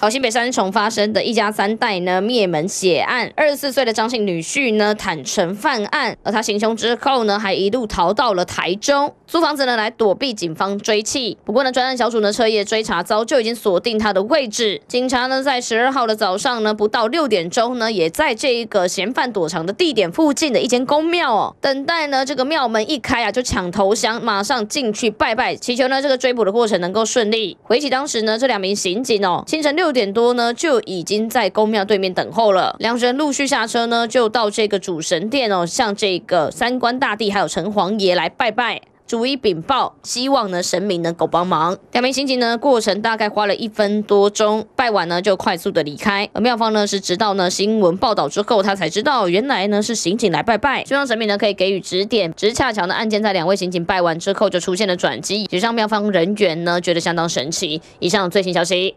好，新北三重发生的一家三代呢灭门血案，24岁的张姓女婿呢坦承犯案，而他行凶之后呢，还一路逃到了台中，租房子呢来躲避警方追缉。不过呢，专案小组呢彻夜追查，早就已经锁定他的位置。警察呢在12号的早上呢，不到6点钟呢，也在这一个嫌犯躲藏的地点附近的一间公庙哦，等待呢这个庙门一开啊，就抢头香，马上进去拜拜，祈求呢这个追捕的过程能够顺利。回忆当时呢，这2名刑警哦，清晨6点多呢，就已经在公庙对面等候了。两人陆续下车呢，就到这个主神殿哦，向这个三官大帝还有城隍爷来拜拜，逐一禀报，希望呢神明能够帮忙。2名刑警呢，过程大概花了1分多钟，拜完呢就快速的离开。而庙方呢是直到呢新闻报道之后，他才知道原来呢是刑警来拜拜，希望神明呢可以给予指点。只是恰巧呢案件在2位刑警拜完之后就出现了转机，也让庙方人员呢觉得相当神奇。以上最新消息。